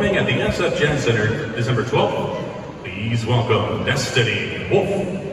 performing at the SF Jazz Center December 12th. Please welcome Destiny Wolf.